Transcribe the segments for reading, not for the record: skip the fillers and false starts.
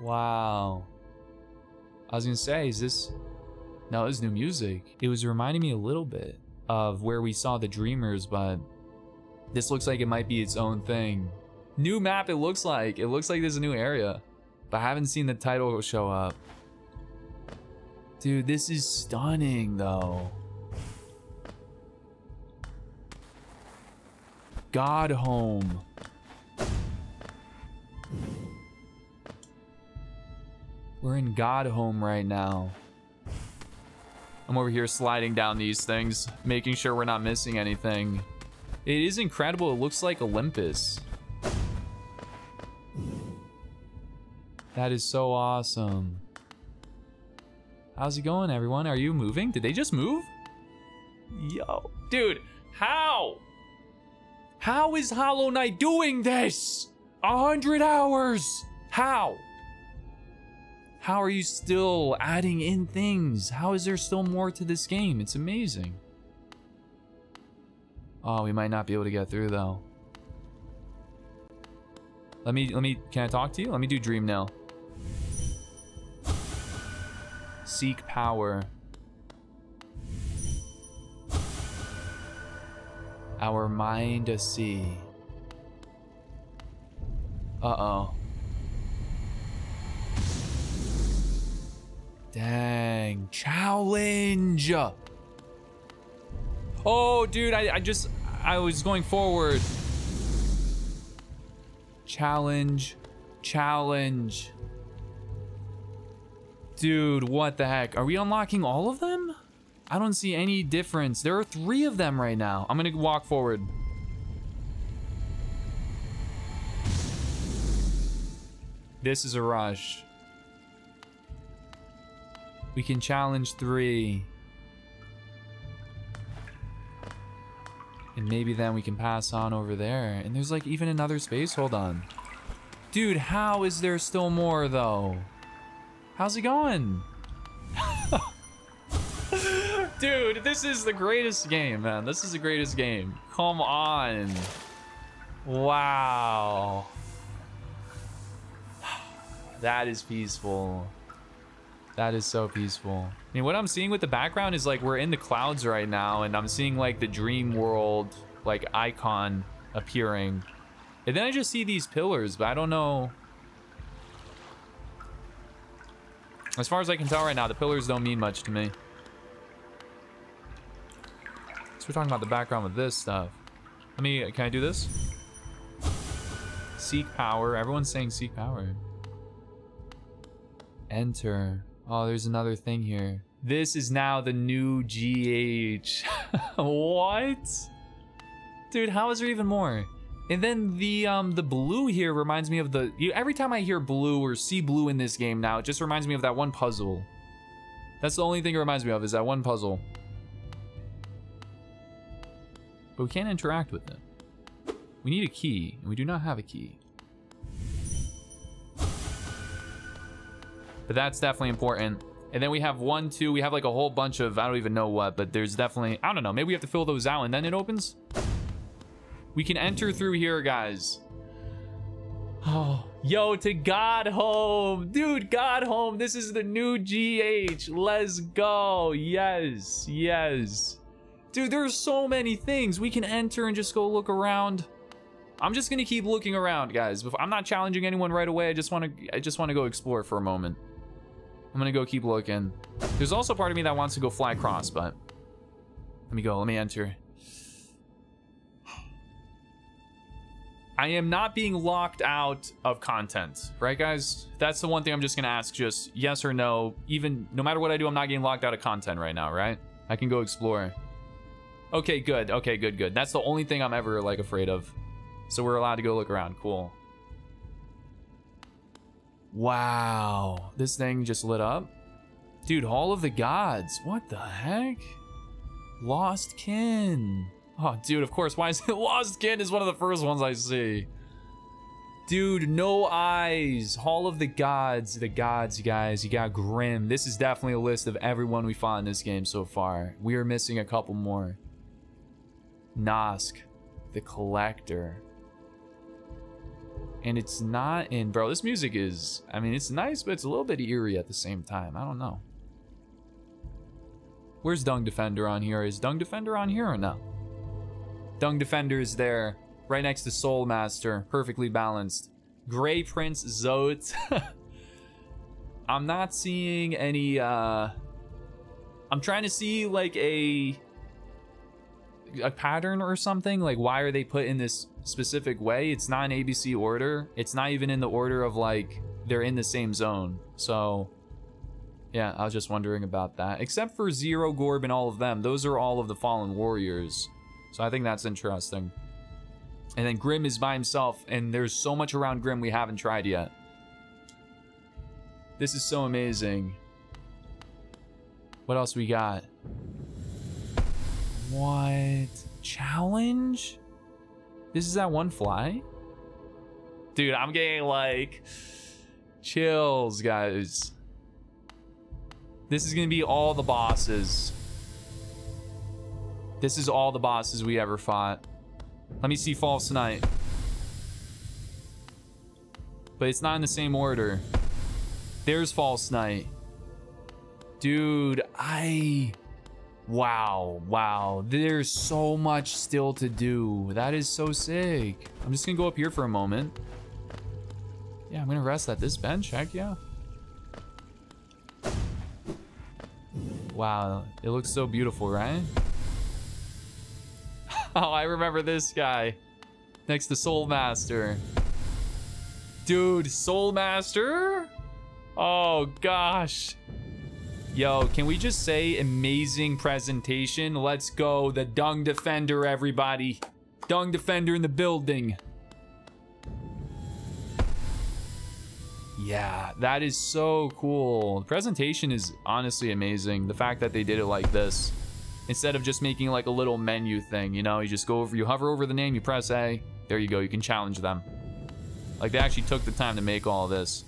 Wow. I was gonna say, is this... No, this is new music. It was reminding me a little bit of where we saw the Dreamers, but this looks like it might be its own thing. New map, it looks like. It looks like there's a new area, but I haven't seen the title show up. Dude, this is stunning, though. Godhome. We're in Godhome right now. I'm over here sliding down these things, making sure we're not missing anything. It is incredible. It looks like Olympus. That is so awesome. How's it going, everyone? Are you moving? Did they just move? Yo. Dude, how? How is Hollow Knight doing this? 100 hours? How? How are you still adding in things? How is there still more to this game? It's amazing. Oh, we might not be able to get through though. Can I talk to you? Let me do Dreamnail. Seek power. Our mind a sea. Uh-oh. Dang. Challenge! Oh, dude, I was going forward. Challenge. Challenge. Dude, what the heck? Are we unlocking all of them? I don't see any difference. There are 3 of them right now. I'm gonna walk forward. This is a rush. We can challenge 3. And maybe then we can pass on over there. And there's like even another space. Hold on. Dude, how is there still more though? How's it going? Dude, this is the greatest game, man. This is the greatest game. Come on. Wow. That is peaceful. That is so peaceful. I mean, what I'm seeing with the background is like we're in the clouds right now, and I'm seeing like the dream world, like icon appearing. And then I just see these pillars, but I don't know. As far as I can tell right now, the pillars don't mean much to me. So we're talking about the background with this stuff. Can I do this? Seek power. Everyone's saying seek power. Enter. Oh, there's another thing here. This is now the new GH. What? Dude, how is there even more? And then the blue here reminds me of the... every time I hear blue or see blue in this game now, it just reminds me of that one puzzle. That's the only thing it reminds me of, is that one puzzle. But we can't interact with them. We need a key, and we do not have a key. But that's definitely important. And then we have 1, 2, we have like a whole bunch of, I don't even know what, but there's definitely, I don't know, maybe we have to fill those out and then it opens? We can enter through here, guys. Oh, yo, to Godhome. Dude, Godhome, this is the new GH. Let's go, yes, yes. Dude, there's so many things. We can enter and just go look around. I'm just gonna keep looking around, guys. I'm not challenging anyone right away. I just wanna go explore for a moment. I'm gonna go keep looking. There's also part of me that wants to go fly across, but let me go, let me enter. I am not being locked out of content, right guys? That's the one thing I'm just gonna ask, just yes or no. Even, no matter what I do, I'm not getting locked out of content right now, right? I can go explore. Okay, good. Okay, good, good. That's the only thing I'm ever, like, afraid of. So we're allowed to go look around. Cool. Wow. This thing just lit up. Dude, Hall of the Gods. What the heck? Lost Kin. Oh, dude, of course. Why is it? Lost Kin is one of the first ones I see. Dude, no eyes. Hall of the Gods. The gods, you guys. You got Grimm. This is definitely a list of everyone we fought in this game so far. We are missing a couple more. Nosk, the collector. and it's not in, bro, this music is, I mean, it's nice, but it's a little bit eerie at the same time. I don't know. Where's Dung Defender on here? Is Dung Defender on here or no? Dung Defender is there, right next to Soul Master, perfectly balanced. Grey Prince Zote. I'm not seeing any, I'm trying to see like a pattern or something. Like, why are they put in this specific way? It's not an ABC order. It's not even in the order of like they're in the same zone. So yeah, I was just wondering about that. Except for Zero, Gorb, and all of them. Those are all of the Fallen Warriors. So I think that's interesting. And then Grimm is by himself, and there's so much around Grimm we haven't tried yet. This is so amazing. What else we got? What? Challenge? This is that one fly? Dude, I'm getting like chills, guys. This is gonna be all the bosses. This is all the bosses we ever fought. Let me see False Knight. But it's not in the same order. There's False Knight. Dude, wow. There's so much still to do. That is so sick. I'm just gonna go up here for a moment. Yeah, I'm gonna rest at this bench, heck yeah. Wow, it looks so beautiful, right? Oh, I remember this guy. Next to Soul Master. Dude, Soul Master? Oh gosh. Yo, can we just say amazing presentation? Let's go, the Dung Defender, everybody. Dung Defender in the building. Yeah, that is so cool. The presentation is honestly amazing. The fact that they did it like this. Instead of just making like a little menu thing, you know, you just go over, you hover over the name, you press A. There you go, you can challenge them. Like, they actually took the time to make all this.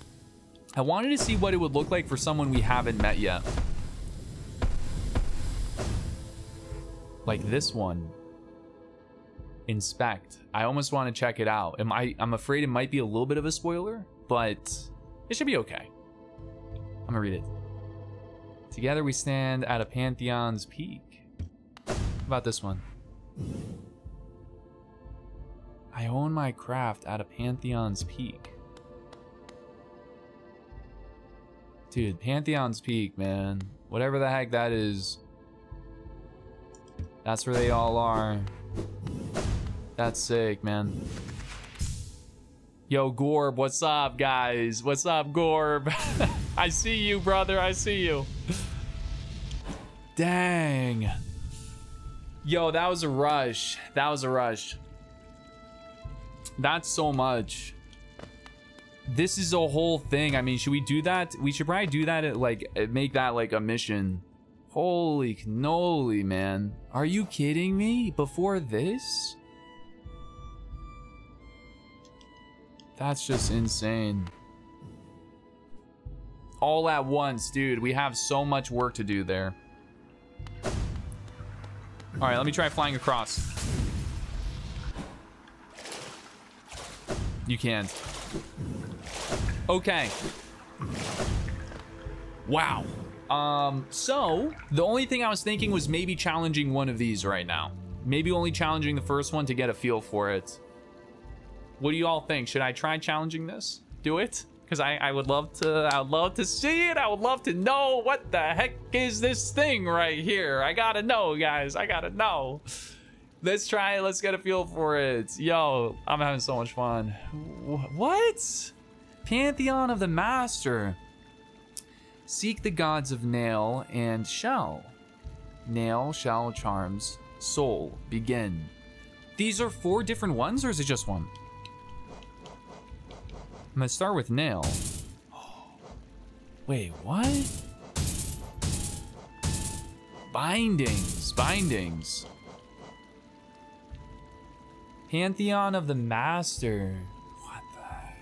I wanted to see what it would look like for someone we haven't met yet. Like this one. Inspect. I almost want to check it out. I'm afraid it might be a little bit of a spoiler, but it should be okay. I'm gonna read it. Together we stand at a Pantheon's Peak. How about this one? I own my craft at a Pantheon's Peak. Dude, Pantheon's Peak, man. Whatever the heck that is. That's where they all are. That's sick, man. Yo, Gorb, what's up, guys? What's up, Gorb? I see you, brother. I see you. Dang. Yo, that was a rush. That was a rush. That's so much. This is a whole thing. I mean, should we do that? We should probably do that at like, make that like a mission. Holy cannoli, man. Are you kidding me? Before this? That's just insane. All at once, dude. We have so much work to do there. All right, let me try flying across. You can't. Okay. Wow. So the only thing I was thinking was maybe challenging one of these right now. Maybe only challenging the first one to get a feel for it. What do you all think? Should I try challenging this? Do it? Because I would love to. I would love to see it. I would love to know what the heck is this thing right here. I gotta know, guys. I gotta know. Let's try it. Let's get a feel for it. Yo, I'm having so much fun. What? Pantheon of the Master. Seek the gods of nail and shell. Nail, shell, charms, soul, begin. These are four different ones, or is it just one? I'm gonna start with nail. Wait, what? Bindings, bindings. Pantheon of the Master. What the heck,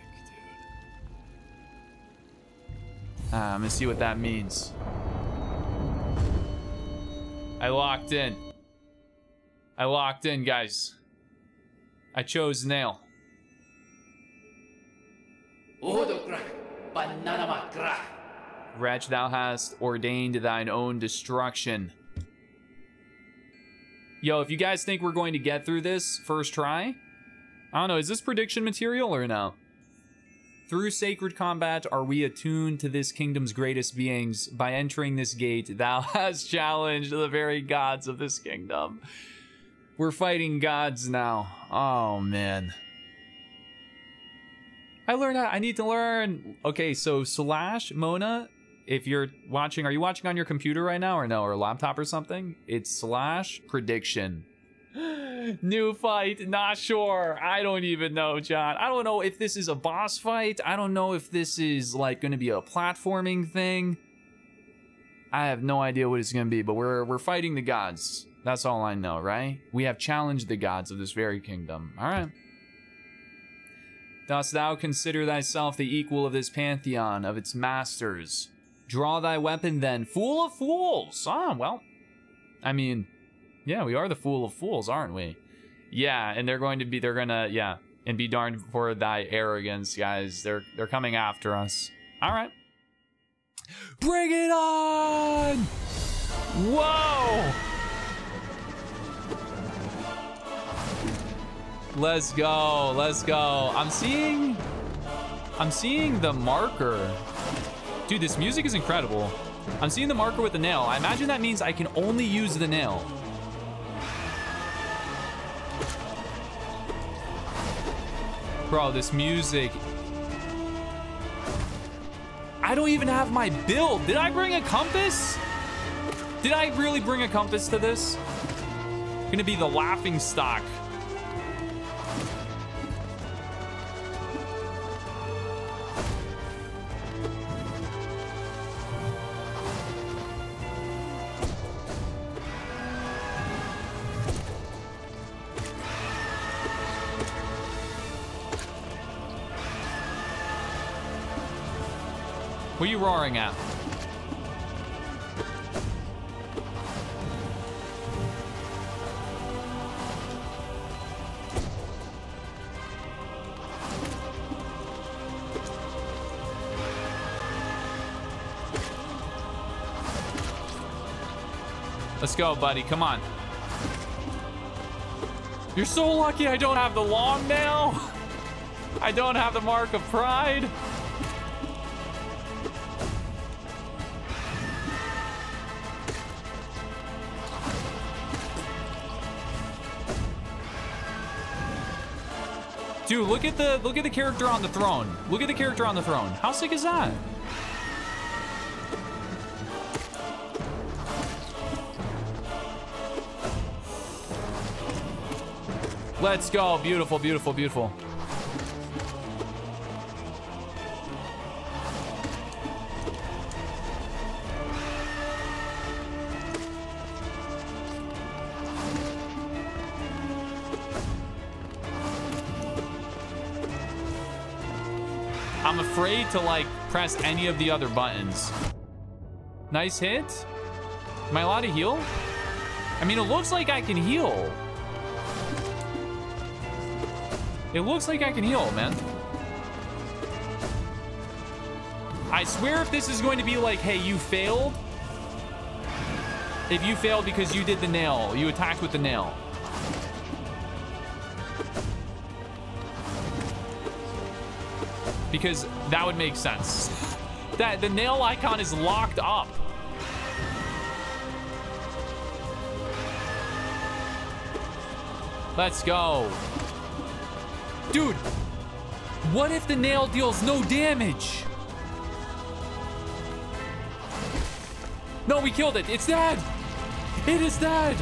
dude? I'm gonna see what that means. I locked in. I locked in, guys. I chose nail. Wretch, thou hast ordained thine own destruction. Yo, if you guys think we're going to get through this first try, I don't know, is this prediction material or no? Through sacred combat are we attuned to this kingdom's greatest beings. By entering this gate, thou hast challenged the very gods of this kingdom. We're fighting gods now. Oh, man. I learned how, I need to learn. Okay, so Slash, Mona, if you're watching, are you watching on your computer right now or no, or a laptop or something? It's slash prediction. New fight, not sure. I don't even know, John. I don't know if this is a boss fight. I don't know if this is like gonna be a platforming thing. I have no idea what it's gonna be, but we're fighting the gods. That's all I know, right? We have challenged the gods of this very kingdom. All right. Dost thou consider thyself the equal of this pantheon, of its masters? Draw thy weapon then, fool of fools! Ah, well, I mean, yeah, we are the fool of fools, aren't we? Yeah, and they're gonna, and be darned for thy arrogance, guys. They're coming after us. All right. Bring it on! Whoa! Let's go, let's go. I'm seeing the marker. Dude, this music is incredible. I'm seeing the marker with the nail. I imagine that means I can only use the nail. Bro, this music. I don't even have my build. Did I bring a compass? Did I really bring a compass to this? I'm gonna be the laughing stock. What are you roaring at? Let's go, buddy. Come on. You're so lucky I don't have the long nail. I don't have the Mark of Pride. Dude, look at the character on the throne. Look at the character on the throne. How sick is that? Let's go. Beautiful, beautiful, beautiful. I'm afraid to like press any of the other buttons. Nice hit. Am I allowed to heal? I mean, it looks like I can heal. It looks like I can heal, man. I swear if this is going to be like, hey, you failed. If you failed because you did the nail, you attacked with the nail. Because that would make sense. That the nail icon is locked up. Let's go. Dude, what if the nail deals no damage? No, we killed it. It's dead. It is dead.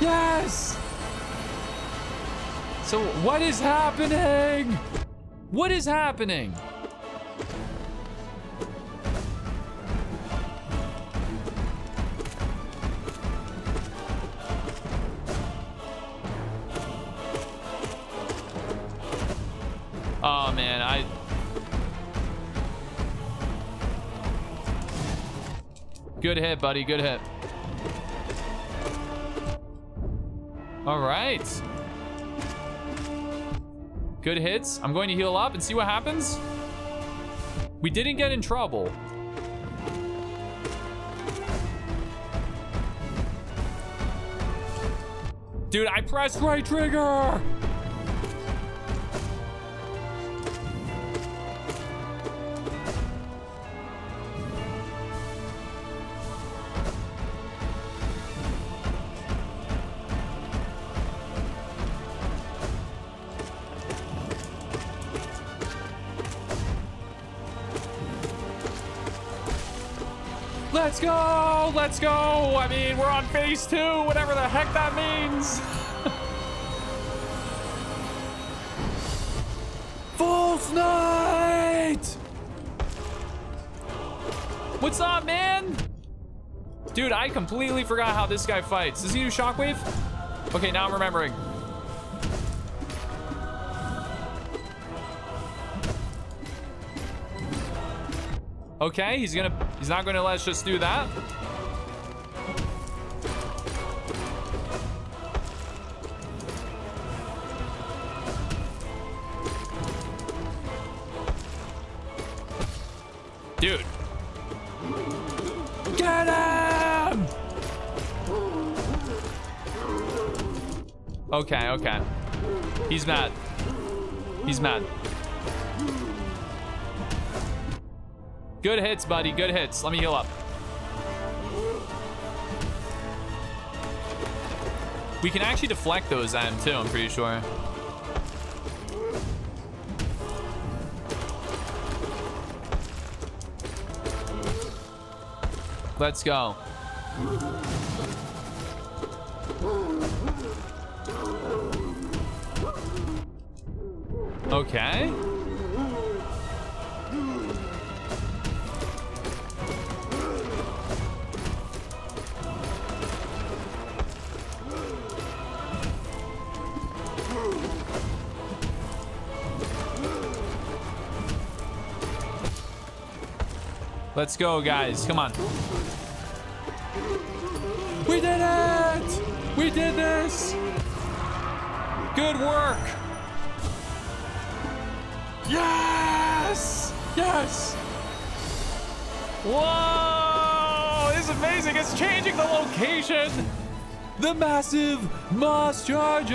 Yes. So what is happening? What is happening? Oh man, Good hit, buddy, good hit. All right. Good hits. I'm going to heal up and see what happens. We didn't get in trouble. Dude, I pressed right trigger! Let's go! Let's go! I mean, we're on phase 2, whatever the heck that means. False Knight! What's up, man? Dude, I completely forgot how this guy fights. Does he do shockwave? Okay, now I'm remembering. Okay, he's not gonna let us just do that. Dude. Get him! Okay, okay. He's mad. He's mad. Good hits, buddy. Good hits. Let me heal up. We can actually deflect those at him too, I'm pretty sure. Let's go. Okay. Let's go, guys. Come on. We did it! We did this! Good work! Yes! Yes! Whoa! This is amazing. It's changing the location. The massive Moss Charger!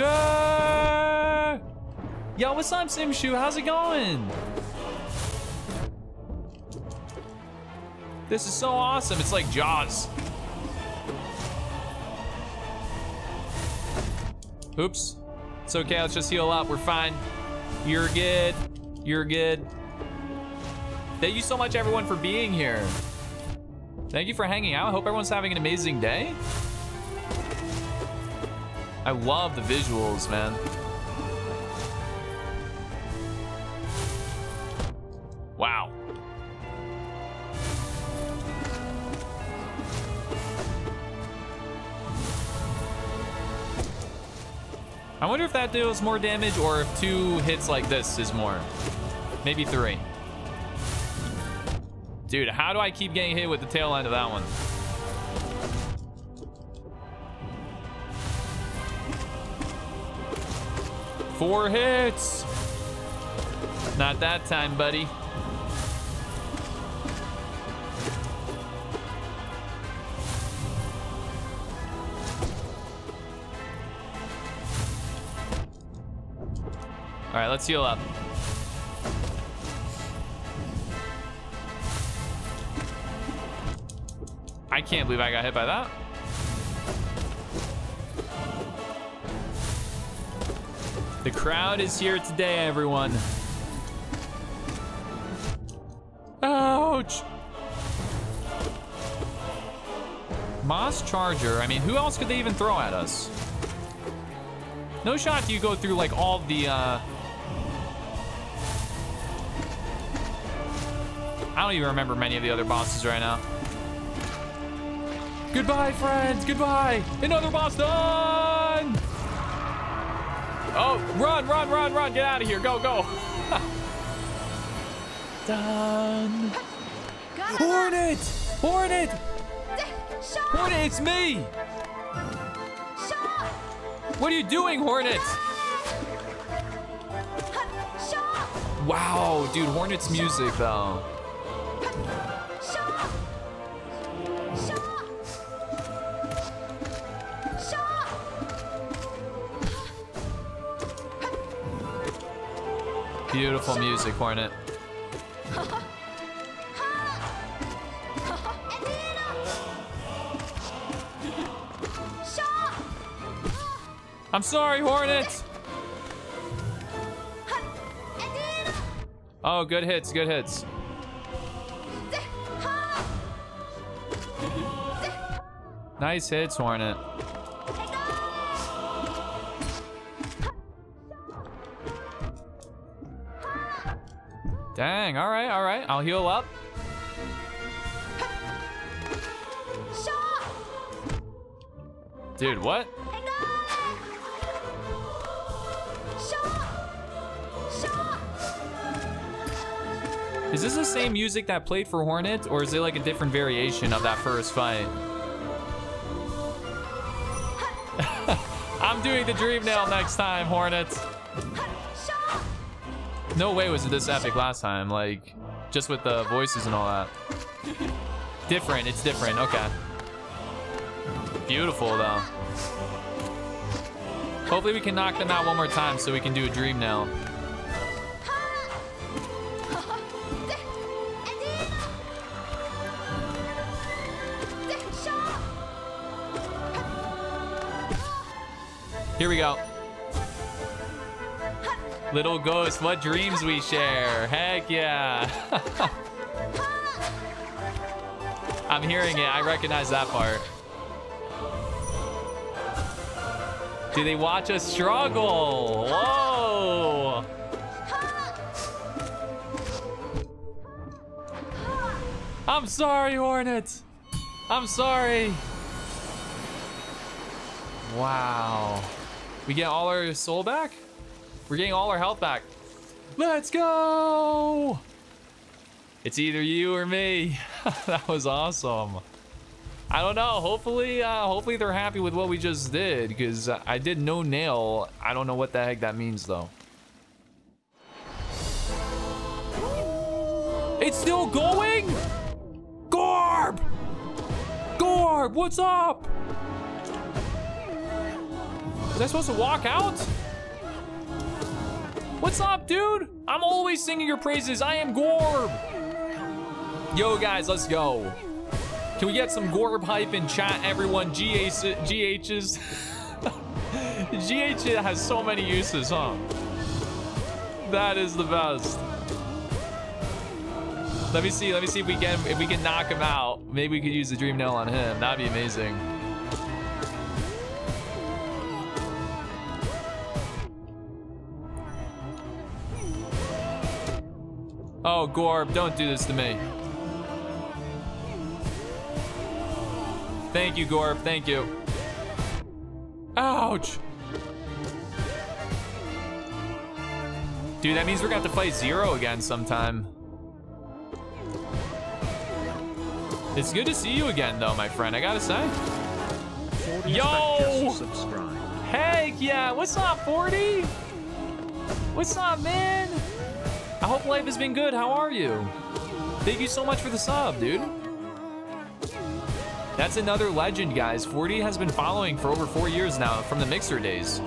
Yo, what's up, Simshu? How's it going? This is so awesome. It's like Jaws. Oops. It's okay. Let's just heal up. We're fine. You're good. You're good. Thank you so much, everyone, for being here. Thank you for hanging out. I hope everyone's having an amazing day. I love the visuals, man. Wow. I wonder if that deals more damage or if 2 hits like this is more. Maybe 3. Dude, how do I keep getting hit with the tail end of that one? Four hits. Not that time, buddy. All right, let's heal up. I can't believe I got hit by that. The crowd is here today, everyone. Ouch. Moss Charger. I mean, who else could they even throw at us? No shot do you go through like all the I don't even remember many of the other bosses right now. Goodbye, friends. Goodbye. Another boss done. Oh, run, run, run, run. Get out of here. Go, go. Done. Hornet. Hornet. Hornet, it's me. What are you doing, Hornet? Wow, dude, Hornet's music though. Beautiful music, Hornet. I'm sorry, Hornet. Oh, good hits, good hits. Nice hits, Hornet. Dang, all right, all right. I'll heal up. Dude, what? Is this the same music that played for Hornet, or is it like a different variation of that first fight? I'm doing the Dreamnail next time, Hornet. No way was it this epic last time, like, just with the voices and all that. Different, it's different, okay. Beautiful, though. Hopefully we can knock them out one more time so we can do a Dreamnail. Here we go. Little ghost, what dreams we share. Heck yeah. I'm hearing it. I recognize that part. Do they watch us struggle? Whoa. I'm sorry, Hornet. I'm sorry. Wow. We get all our soul back? We're getting all our health back. Let's go! It's either you or me. That was awesome. I don't know. Hopefully, hopefully they're happy with what we just did, because I did no nail. I don't know what the heck that means, though. It's still going? Gorb! Gorb, what's up? Was I supposed to walk out? What's up, dude? I'm always singing your praises. I am Gorb. Yo, guys, let's go. Can we get some Gorb hype in chat, everyone? GHs. GH has so many uses, huh? That is the best. Let me see if we can knock him out. Maybe we could use the Dreamnail on him. That'd be amazing. Oh, Gorb, don't do this to me. Thank you, Gorb, thank you. Ouch! Dude, that means we're gonna have to fight Zero again sometime. It's good to see you again, though, my friend, I gotta say. Yo! Heck yeah, what's up, 40? What's up, man? I hope life has been good. How are you? Thank you so much for the sub, dude. That's another legend, guys. 40 has been following for over 4 years now from the Mixer days.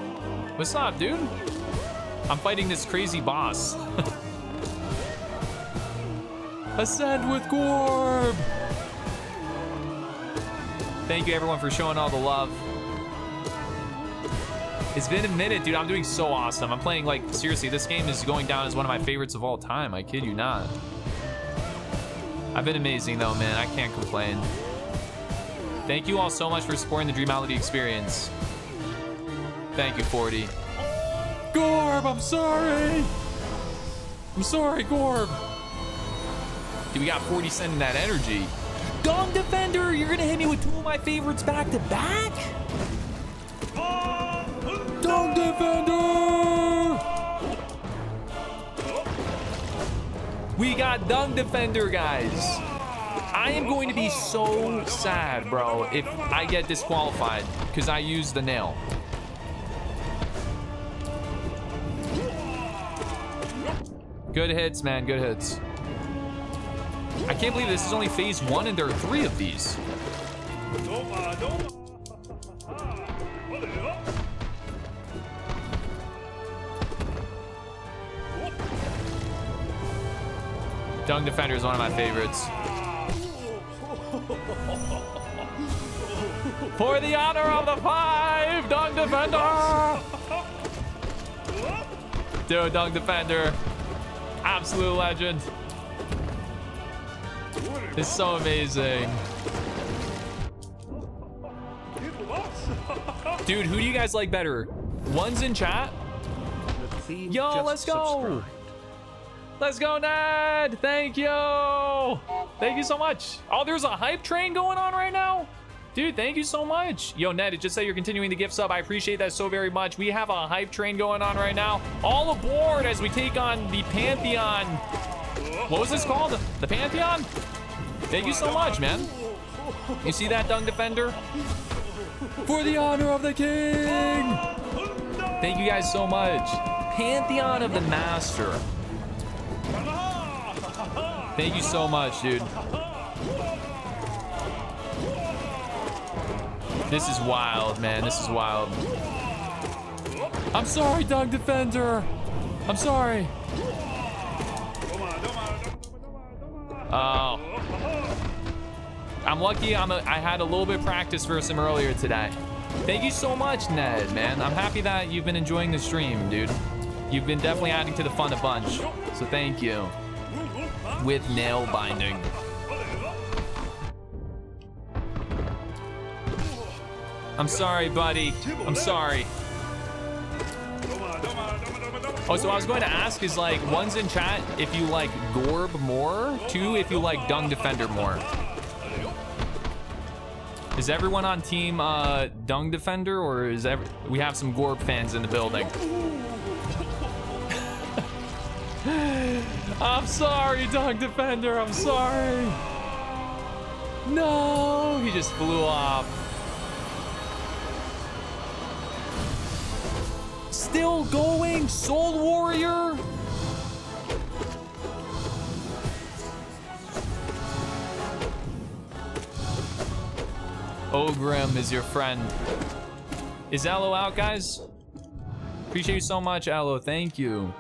What's up, dude? I'm fighting this crazy boss. Ascend with Gorb! Thank you, everyone, for showing all the love. It's been a minute, dude. I'm doing so awesome. I'm playing, like, seriously, this game is going down as one of my favorites of all time. I kid you not. I've been amazing, though, man. I can't complain. Thank you all so much for supporting the Dreamality experience. Thank you, 40. Gorb, I'm sorry. I'm sorry, Gorb. Dude, we got 40 sending that energy. Dung Defender, you're going to hit me with two of my favorites back to back? Dung Defender! We got Dung Defender, guys. I am going to be so sad, bro, if I get disqualified because I used the nail. Good hits, man. Good hits. I can't believe this is only phase one and there are 3 of these. Dung Defender is one of my favorites. For the honor of the 5, Dung Defender! Dude, Dung Defender. Absolute legend. It's so amazing. Dude, who do you guys like better? One's in chat? Yo, let's go! Let's go, Ned! Thank you! Thank you so much. Oh, there's a hype train going on right now? Dude, thank you so much. Yo, Ned, it just said you're continuing to gift sub. I appreciate that so very much. We have a hype train going on right now. All aboard as we take on the Pantheon. What was this called? The Pantheon? Thank you so much, man. You see that, Dung Defender? For the honor of the king! Thank you guys so much. Pantheon of the Master. Thank you so much, dude. This is wild, man. This is wild. I'm sorry, Dung Defender. I'm sorry. Oh. I'm lucky I had a little bit of practice versus him earlier today. Thank you so much, Ned, man. I'm happy that you've been enjoying the stream, dude. You've been definitely adding to the fun a bunch. So thank you. With nail binding. I'm sorry, buddy. I'm sorry. Oh, so I was going to ask is like, one's in chat if you like Gorb more, 2 if you like Dung Defender more. Is everyone on team Dung Defender or is we have some Gorb fans in the building? I'm sorry, Dung Defender. I'm sorry. No, he just flew off. Still going, Soul Warrior. Ogrim is your friend. Is Aloe out, guys? Appreciate you so much, Aloe. Thank you.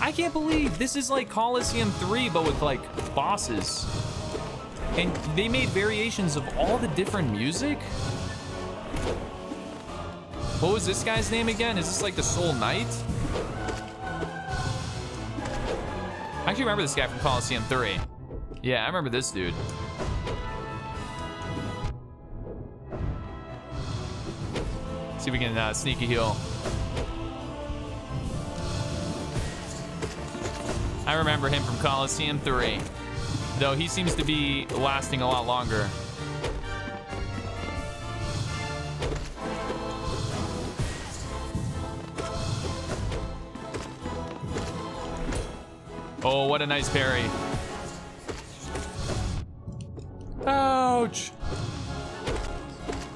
I can't believe this is like Coliseum 3, but with like bosses. And they made variations of all the different music. What was this guy's name again? Is this like the Soul Knight? I actually remember this guy from Coliseum 3. Yeah, I remember this dude. Let's see if we can sneaky heal. I remember him from Coliseum 3, though he seems to be lasting a lot longer. Oh, what a nice parry. Ouch.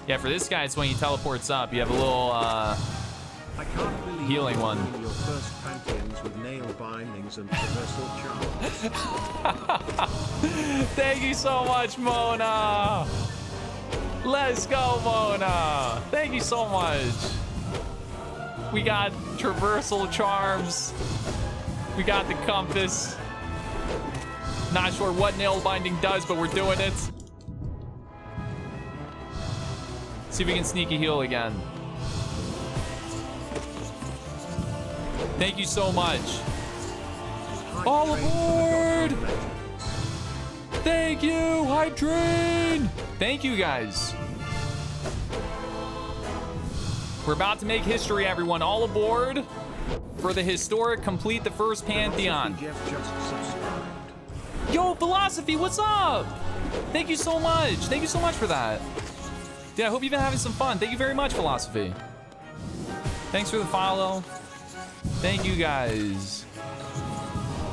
Yeah, for this guy, it's when he teleports up. You have a little healing one. And Thank you so much, Mona. Let's go, Mona. Thank you so much. We got traversal charms. We got the compass. Not sure what nail binding does, but we're doing it. See if we can sneaky heal again. Thank you so much. All aboard! Thank you, Hype Train! Thank you, guys. We're about to make history, everyone. All aboard for the historic complete the first Pantheon. Yo, Philosophy, what's up? Thank you so much. Thank you so much for that. Dude, I hope you've been having some fun. Thank you very much, Philosophy. Thanks for the follow. Thank you, guys.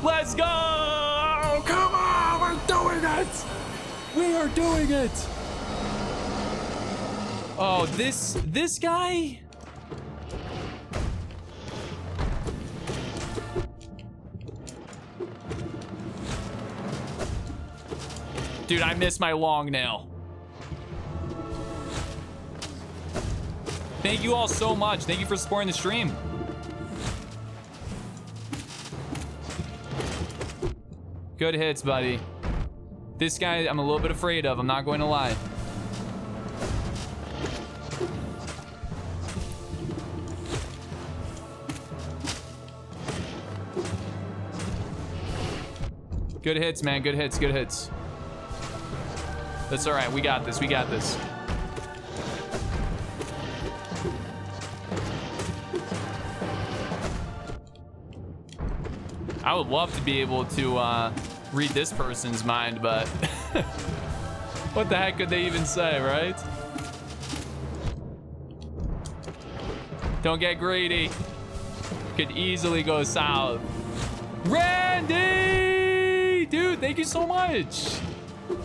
Let's go! Come on, we're doing it! We are doing it! Oh, this guy? Dude, I miss my Long Nail. Thank you all so much. Thank you for supporting the stream. Good hits, buddy. This guy, I'm a little bit afraid of. I'm not going to lie. Good hits, man. Good hits. Good hits. That's all right. We got this. We got this. I would love to be able to read this person's mind, but what the heck could they even say, right? Don't get greedy. Could easily go south. Randy! Dude, thank you so much.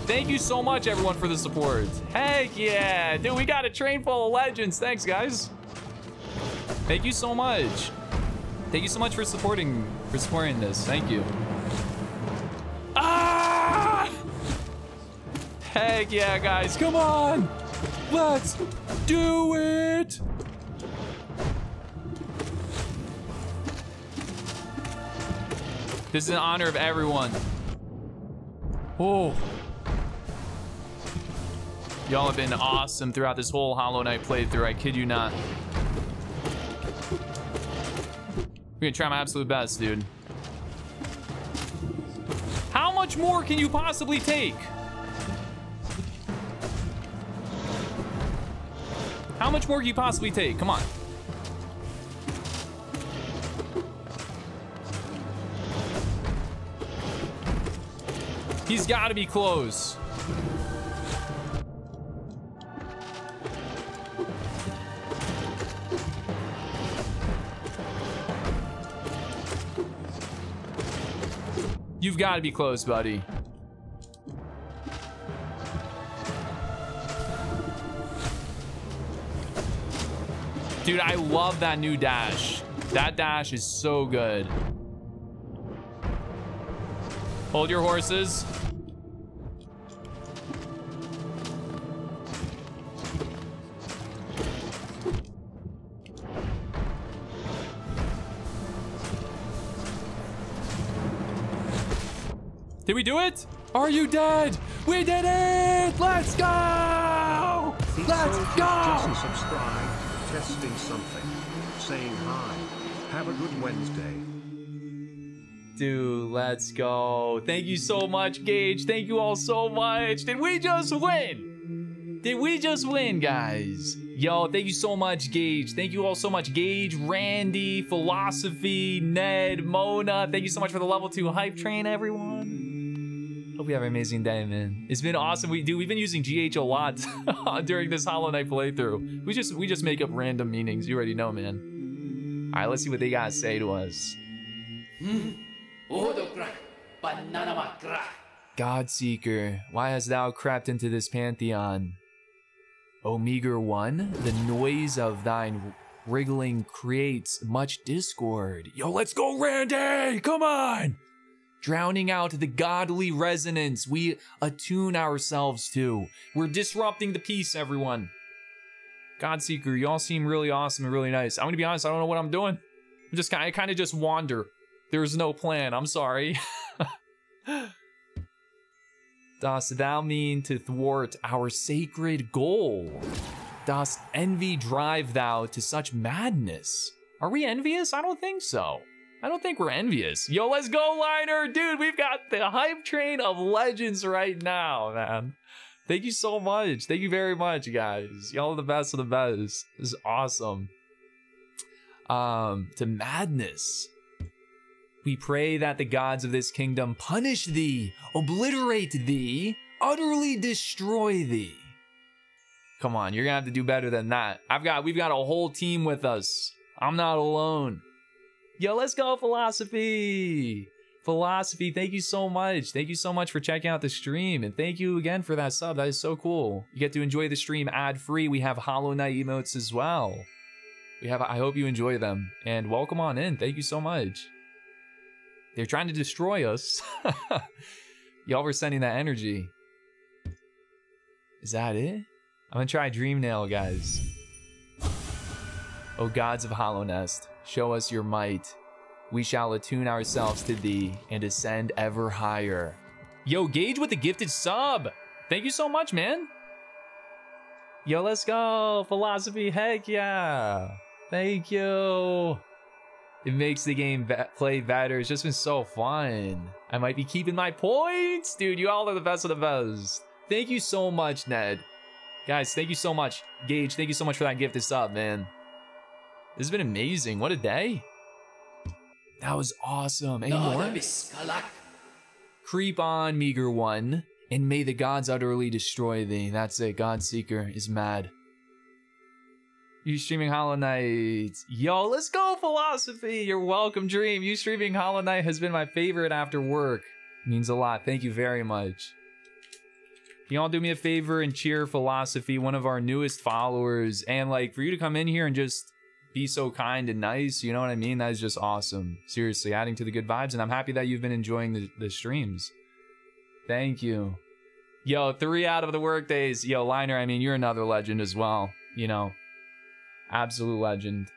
Thank you so much, everyone, for the support. Heck yeah. Dude, we got a train full of legends. Thanks, guys. Thank you so much. Thank you so much for supporting this. Thank you. Ah! Heck yeah, guys. Come on. Let's do it. This is in honor of everyone. Oh. Y'all have been awesome throughout this whole Hollow Knight playthrough. I kid you not. I'm gonna try my absolute best, dude. How much more can you possibly take? How much more can you possibly take? Come on. He's gotta be close. You've got to be close, buddy. Dude, I love that new dash. That dash is so good. Hold your horses. Did we do it? Are you dead? We did it! Let's go! Let's go! Subscribe, testing something, saying hi. Have a good Wednesday. Dude, let's go. Thank you so much, Gage. Thank you all so much. Did we just win? Did we just win, guys? Yo, thank you so much, Gage. Thank you all so much, Gage, Randy, Philosophy, Ned, Mona. Thank you so much for the level 2 hype train, everyone. Hope you have an amazing day, man. It's been awesome. We've been using GH a lot during this Hollow Knight playthrough. We just make up random meanings. You already know, man. All right, let's see what they gotta say to us. Godseeker, why hast thou crept into this pantheon? O meager one, the noise of thine wriggling creates much discord. Yo, let's go, Randy! Come on! Drowning out the godly resonance we attune ourselves to. We're disrupting the peace, everyone. Godseeker, y'all seem really awesome and really nice. I'm gonna be honest, I don't know what I'm doing. I'm just I kind of just wander. There's no plan, I'm sorry. Dost thou mean to thwart our sacred goal? Dost envy drive thou to such madness? Are we envious? I don't think so. I don't think we're envious. Yo, let's go, Liner. Dude, we've got the hype train of legends right now, man. Thank you so much. Thank you very much, guys. Y'all are the best of the best. This is awesome. To madness. We pray that the gods of this kingdom punish thee, obliterate thee, utterly destroy thee. Come on, you're gonna have to do better than that. We've got a whole team with us. I'm not alone. Yo, let's go, Philosophy. Philosophy, thank you so much. Thank you so much for checking out the stream. And thank you again for that sub. That is so cool. You get to enjoy the stream ad-free. We have Hollow Knight emotes as well. I hope you enjoy them. And welcome on in. Thank you so much. They're trying to destroy us. Y'all were sending that energy. Is that it? I'm gonna try Dreamnail, guys. O gods of Hollow Nest, show us your might. We shall attune ourselves to thee and ascend ever higher. Yo, Gage with the gifted sub. Thank you so much, man. Yo, let's go. Philosophy, heck yeah. Thank you. It makes the game play better. It's just been so fun. I might be keeping my points. Dude, you all are the best of the best. Thank you so much, Ned. Guys, thank you so much. Gage, thank you so much for that gifted sub, man. This has been amazing. What a day. That was awesome. Any more? Creep on, meager one, and may the gods utterly destroy thee. That's it. Godseeker is mad. You streaming Hollow Knight. Yo, let's go, Philosophy. You're welcome, Dream. You streaming Hollow Knight has been my favorite after work. Means a lot. Thank you very much. Can y'all do me a favor and cheer Philosophy, one of our newest followers, and like for you to come in here and just be so kind and nice, you know what I mean? That is just awesome. Seriously, adding to the good vibes, and I'm happy that you've been enjoying the streams. Thank you. Yo, 3 out of the workdays. Yo, Liner, I mean, you're another legend as well. You know, absolute legend.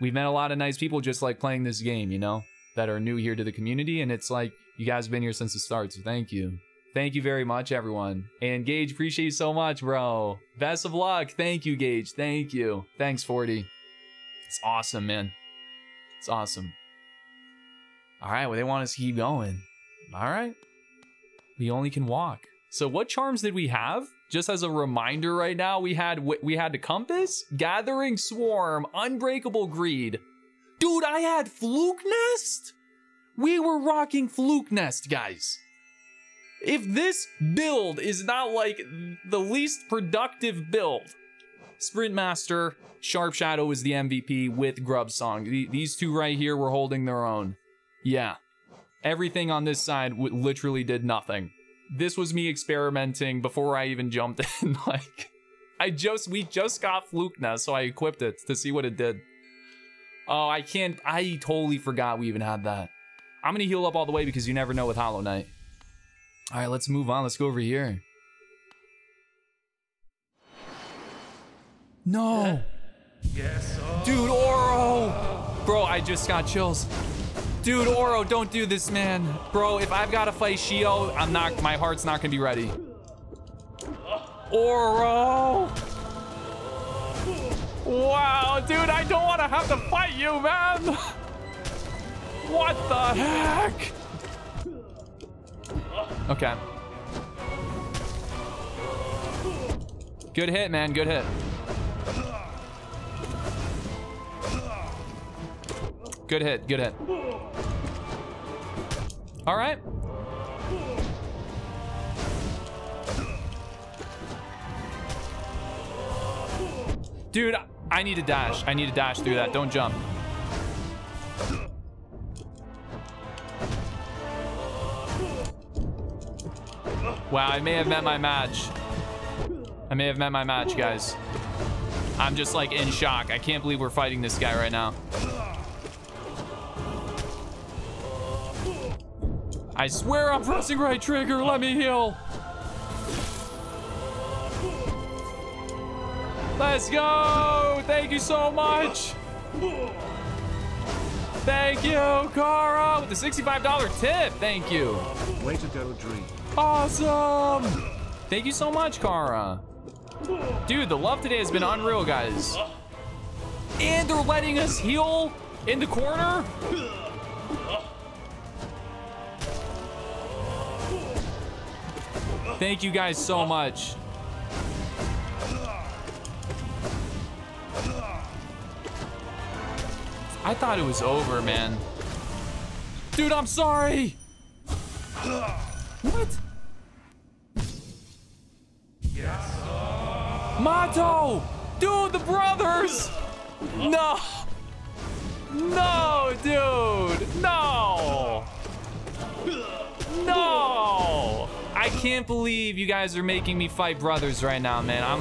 We've met a lot of nice people just like playing this game, you know, that are new here to the community, and it's like, you guys have been here since the start, so thank you. Thank you very much, everyone. And Gage, appreciate you so much, bro. Best of luck. Thank you, Gage. Thank you. Thanks, 40. It's awesome, man. It's awesome. All right, well, they want us to keep going. All right. We only can walk. So what charms did we have? Just as a reminder right now, we had the Compass, Gathering Swarm, Unbreakable Greed. Dude, I had Flukenest? We were rocking Flukenest, guys. If this build is not like the least productive build, Sprint Master, Sharp Shadow is the MVP with Grub Song. These two right here were holding their own. Yeah. Everything on this side literally did nothing. This was me experimenting before I even jumped in. Like, we just got Flukenest, so I equipped it to see what it did. Oh, I totally forgot we even had that. I'm gonna heal up all the way because you never know with Hollow Knight. All right, let's move on. Let's go over here. No! Yes. Dude, Oro! Bro, I just got chills. Dude, Oro, don't do this, man. Bro, if I've got to fight Shio, my heart's not gonna be ready. Oro! Wow, dude, I don't want to have to fight you, man! What the heck? Okay. Good hit, man, good hit. Good hit, good hit. All right. Dude, I need to dash. I need to dash through that. Don't jump. Wow, I may have met my match. I may have met my match, guys. I'm just like in shock. I can't believe we're fighting this guy right now. I swear I'm pressing right trigger. Let me heal. Let's go. Thank you so much. Thank you, Kara, with the $65 tip. Thank you. Way to go, Dream. Awesome. Thank you so much, Kara. Dude, the love today has been unreal, guys. And they're letting us heal in the corner. Thank you guys so much. I thought it was over, man. Dude, I'm sorry. What? Yes. Mato! Dude, the brothers! No! No, dude! No! No! I can't believe you guys are making me fight brothers right now, man.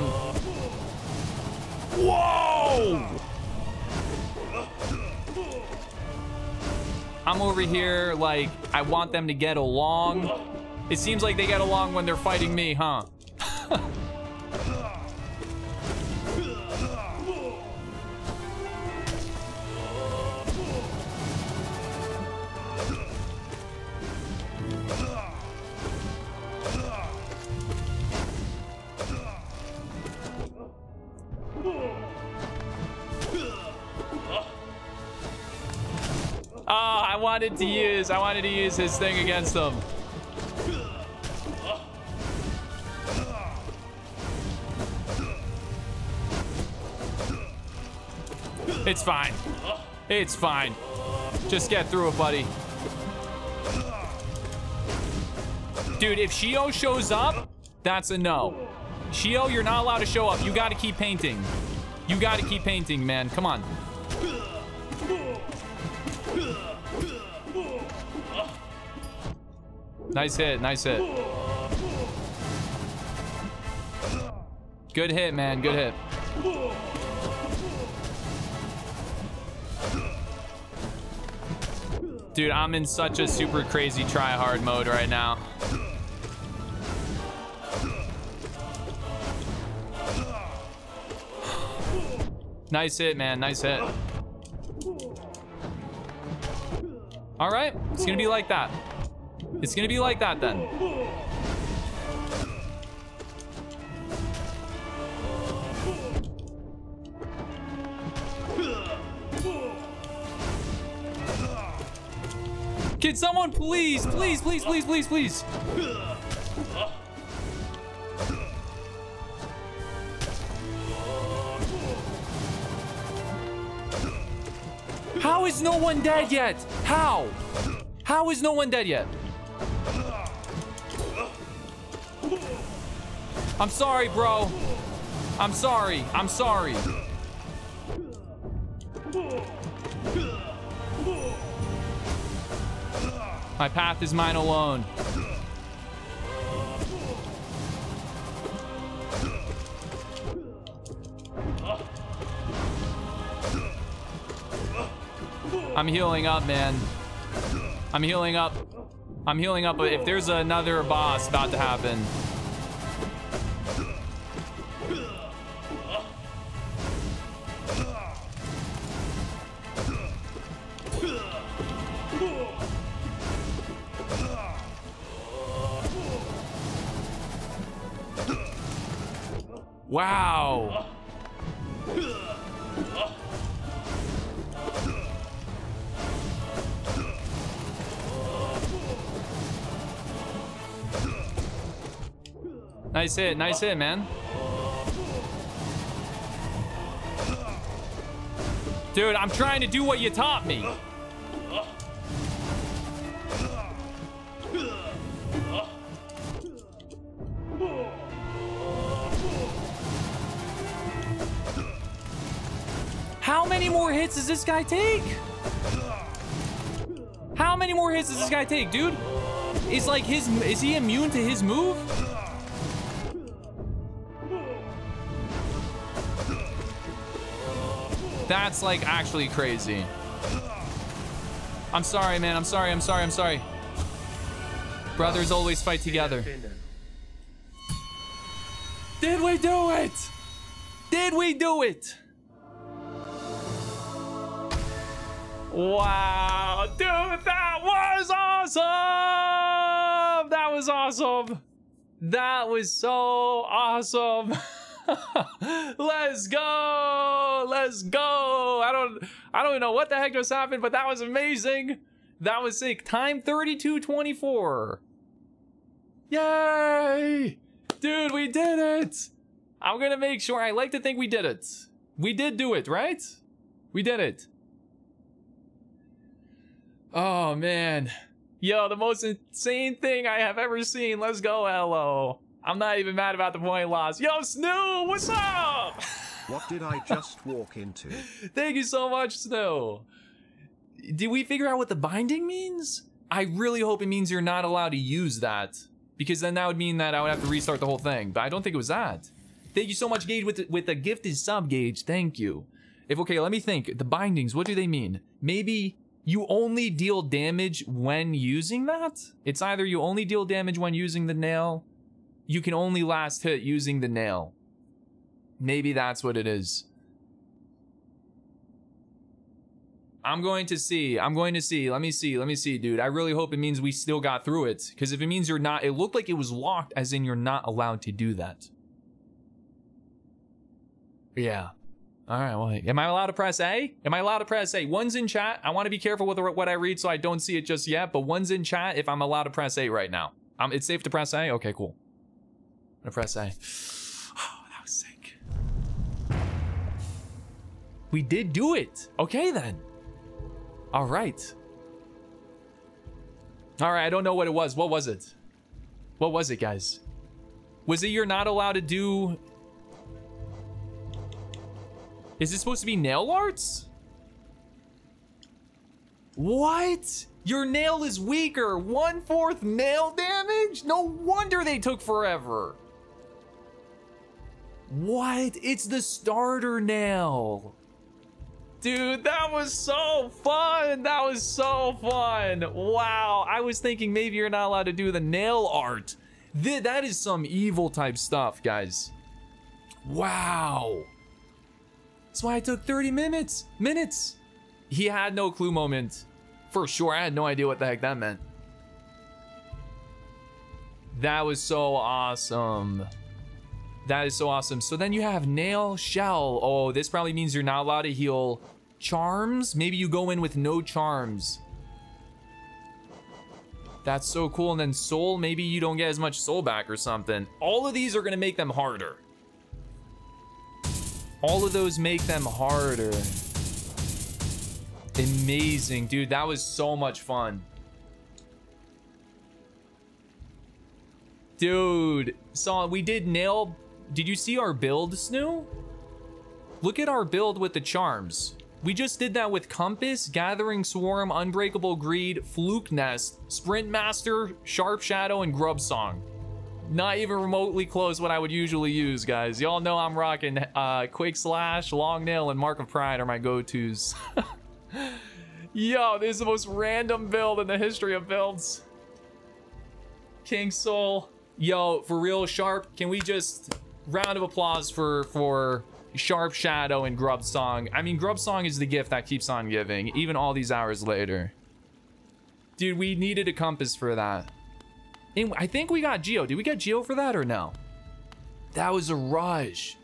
Whoa! I'm over here, like, I want them to get along. It seems like they get along when they're fighting me, huh? I wanted to use his thing against them. It's fine. It's fine. Just get through it, buddy. Dude, if Shio shows up, that's a no. Shio, you're not allowed to show up. You got to keep painting. You got to keep painting, man. Come on. Nice hit. Nice hit. Good hit, man. Good hit. Dude, I'm in such a super crazy try-hard mode right now. Nice hit, man. Nice hit. All right. It's going to be like that. It's going to be like that then. Can someone please, please, please, please, please, please. How is no one dead yet? How? How is no one dead yet? I'm sorry, bro. I'm sorry. I'm sorry. My path is mine alone. I'm healing up, man. I'm healing up. I'm healing up, but if there's another boss about to happen. Wow. Nice hit, man. Dude, I'm trying to do what you taught me. How many more hits does this guy take? How many more hits does this guy take, dude? It's like his, is he immune to his move? That's like actually crazy. I'm sorry, man. I'm sorry. I'm sorry. I'm sorry. Brothers always fight together. Did we do it? Did we do it? Wow, dude, that was awesome. That was awesome. That was so awesome. Let's go. Let's go. I don't know what the heck just happened, but that was amazing. That was sick. Time 32:24. Yay. Dude, we did it. I'm going to make sure. I like to think we did it. We did do it, right? We did it. Oh man, yo, the most insane thing I have ever seen. Let's go, Elo. I'm not even mad about the point loss. Yo, Snoo, what's up? What did I just walk into? Thank you so much, Snoo. Did we figure out what the binding means? I really hope it means you're not allowed to use that, because then that would mean that I would have to restart the whole thing. But I don't think it was that. Thank you so much, Gage, with the gifted sub, Gage. Thank you. If okay, let me think. The bindings, what do they mean? Maybe. You only deal damage when using that? It's either you only deal damage when using the nail, you can only last hit using the nail. Maybe that's what it is. I'm going to see. I'm going to see. Let me see. Let me see, dude. I really hope it means we still got through it. Because if it means you're not, it looked like it was locked, as in you're not allowed to do that. Yeah. All right, well, am I allowed to press A? Am I allowed to press A? One's in chat. I want to be careful with what I read so I don't see it just yet, but one's in chat if I'm allowed to press A right now. It's safe to press A? Okay, cool. I'm gonna press A. Oh, that was sick. We did do it. Okay, then. All right. All right, I don't know what it was. What was it? What was it, guys? Was it you're not allowed to do... Is this supposed to be nail arts? What? Your nail is weaker. 1/4 nail damage? No wonder they took forever. What? It's the starter nail. Dude, that was so fun. That was so fun. Wow. I was thinking maybe you're not allowed to do the nail art. That is some evil type stuff, guys. Wow. That's why it took 30 minutes. He had no clue moment. For sure, I had no idea what the heck that meant. That was so awesome. That is so awesome. So then you have Nail Shell. Oh, this probably means you're not allowed to heal charms. Maybe you go in with no charms. That's so cool. And then Soul, maybe you don't get as much soul back or something. All of these are going to make them harder. All of those make them harder. Amazing, dude. That was so much fun. Dude, so we did nail... Did you see our build, Snoo? Look at our build with the charms. We just did that with Compass, Gathering Swarm, Unbreakable Greed, Flukenest, Sprint Master, Sharp Shadow, and Grub Song. Not even remotely close what I would usually use, guys. Y'all know I'm rocking Quick Slash, Long Nail, and Mark of Pride are my go-tos. Yo, this is the most random build in the history of builds. King Soul. Yo, for real, Sharp, can we just round of applause for Sharp Shadow and Grub Song? I mean, Grub Song is the gift that keeps on giving, even all these hours later. Dude, we needed a compass for that. And I think we got Geo. Did we get Geo for that or no? That was a rush.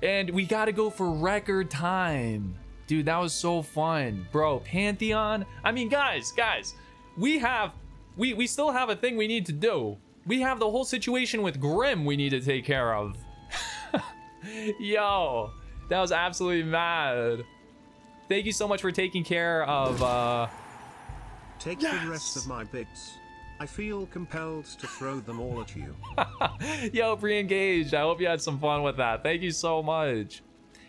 And we got to go for record time. Dude, that was so fun. Bro, Pantheon. I mean, guys. We still have a thing we need to do. We have the whole situation with Grimm we need to take care of. Yo, that was absolutely mad. Thank you so much for taking care of, Take the rest of my bits. I feel compelled to throw them all at you. Yo, pre-engaged. I hope you had some fun with that. Thank you so much.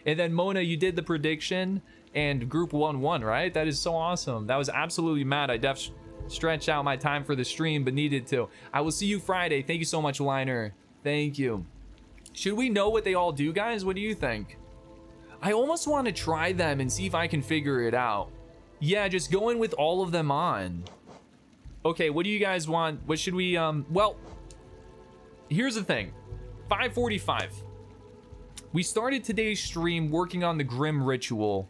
And then Mona, you did the prediction and group 1-1, right? That is so awesome. That was absolutely mad. I def stretched out my time for the stream, but needed to. I will see you Friday. Thank you so much, Liner. Thank you. Should we know what they all do, guys? What do you think? I almost want to try them and see if I can figure it out. Yeah, just go in with all of them on. Okay, what do you guys want? What should we, well, here's the thing. 5:45. We started today's stream working on the Grim Ritual.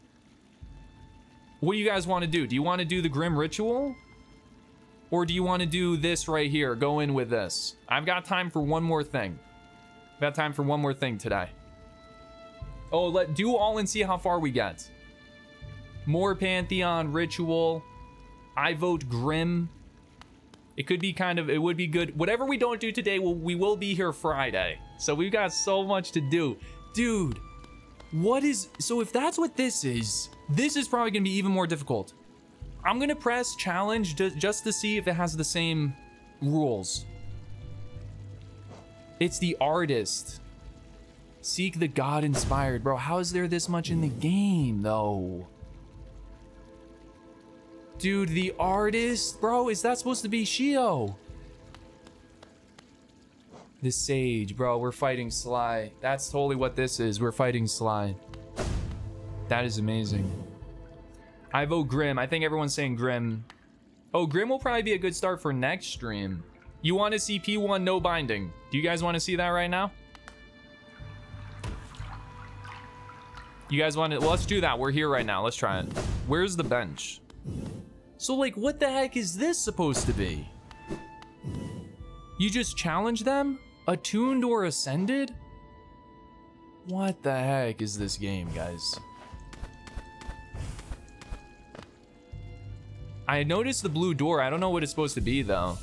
What do you guys want to do? Do you want to do the Grim Ritual? Or do you want to do this right here? Go in with this. I've got time for one more thing. I've got time for one more thing today. Oh, let do all and see how far we get. More Pantheon Ritual. I vote Grim. It could be kind of, it would be good. Whatever we don't do today, we will be here Friday. So we've got so much to do. Dude, what is, so if that's what this is probably gonna be even more difficult. I'm gonna press challenge just to see if it has the same rules. It's the artist. Seek the God inspired. Bro, how is there this much in the game though? Dude, the artist, bro, is that supposed to be Shio? The sage, bro, we're fighting Sly. That's totally what this is. We're fighting Sly. That is amazing. I vote Grim. I think everyone's saying Grim. Oh, Grim will probably be a good start for next stream. You want to see P1 no binding. Do you guys want to see that right now? You guys want to, well, let's do that. We're here right now. Let's try it. Where's the bench? So, like, what the heck is this supposed to be? You just challenge them? Attuned or ascended? What the heck is this game, guys? I noticed the blue door. I don't know what it's supposed to be, though.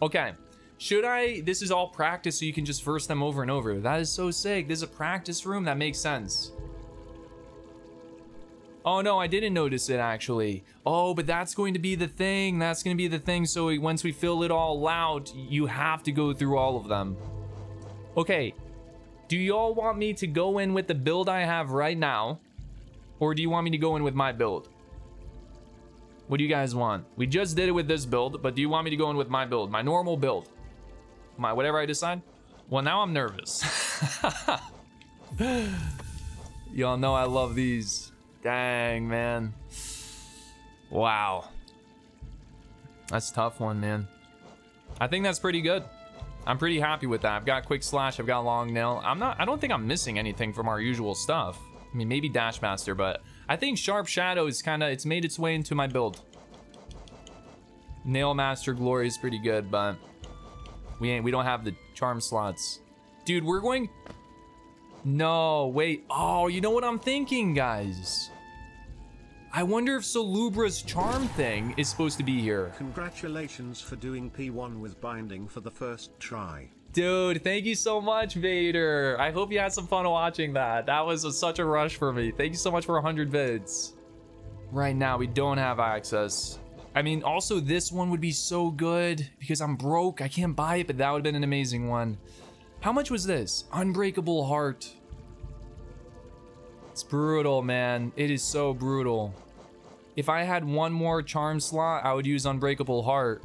Okay. Should I... This is all practice, so you can just verse them over and over. That is so sick. This is a practice room. That makes sense. Oh, no, I didn't notice it, actually. Oh, but that's going to be the thing. That's going to be the thing. So once we fill it all out, you have to go through all of them. Okay. Do y'all want me to go in with the build I have right now? Or do you want me to go in with my build? What do you guys want? We just did it with this build, but do you want me to go in with my build? My normal build? My whatever I decide? Well, now I'm nervous. Y'all know I love these. Dang, man. Wow. That's a tough one, man. I think that's pretty good. I'm pretty happy with that. I've got Quick Slash. I've got Long Nail. I don't think I'm missing anything from our usual stuff. I mean, maybe Dash Master, but... I think Sharp Shadow is kind of... It's made its way into my build. Nail Master Glory is pretty good, but... We don't have the charm slots. Dude, we're going... No, wait. Oh, you know what I'm thinking, guys? I wonder if Salubra's charm thing is supposed to be here. Congratulations for doing P1 with binding for the first try. Dude, thank you so much, Vader. I hope you had some fun watching that. That was such a rush for me. Thank you so much for 100 vids. Right now, we don't have access. I mean, also, this one would be so good because I'm broke. I can't buy it, but that would have been an amazing one. How much was this? Unbreakable Heart. It's brutal, man. It is so brutal. If I had one more charm slot, I would use Unbreakable Heart.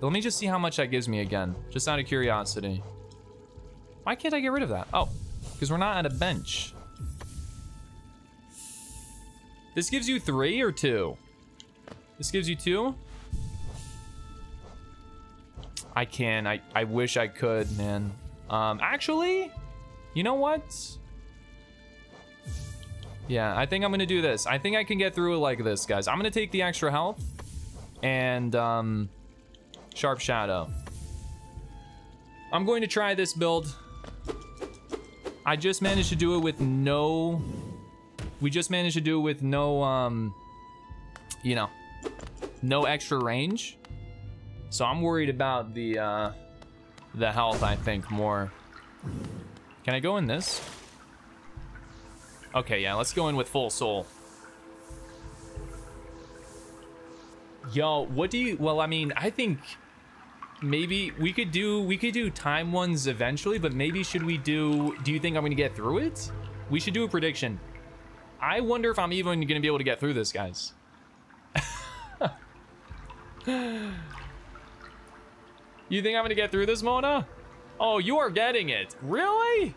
Let me just see how much that gives me again, just out of curiosity. Why can't I get rid of that? Oh, because we're not at a bench. This gives you 3 or 2? This gives you 2? I can. I wish I could, man. Actually, you know what? Yeah, I think I'm going to do this. I think I can get through it like this, guys. I'm going to take the extra health and... Sharp Shadow. I'm going to try this build. I just managed to do it with no... We just managed to do it with no, you know, no extra range. So I'm worried about the health, I think, more. Can I go in this? Okay, yeah, let's go in with full soul. Yo, what do you... Well, I mean, I think... Maybe we could do time ones eventually, but maybe should we do... Do you think I'm going to get through it? We should do a prediction. I wonder if I'm even going to be able to get through this, guys. You think I'm going to get through this, Mona? Oh, you are getting it. Really?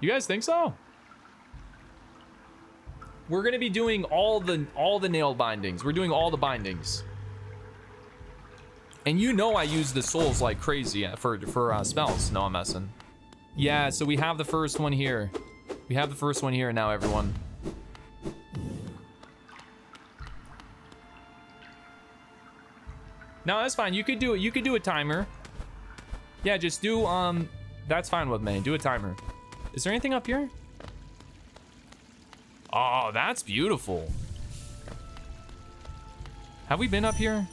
You guys think so? We're going to be doing all the nail bindings. We're doing all the bindings. And you know I use the souls like crazy for spells. No, I'm messing. Yeah, so we have the first one here. We have the first one here now, everyone. No, that's fine. You could do it. You could do a timer. Yeah, just do... That's fine with me. Do a timer. Is there anything up here? Oh, that's beautiful. Have we been up here?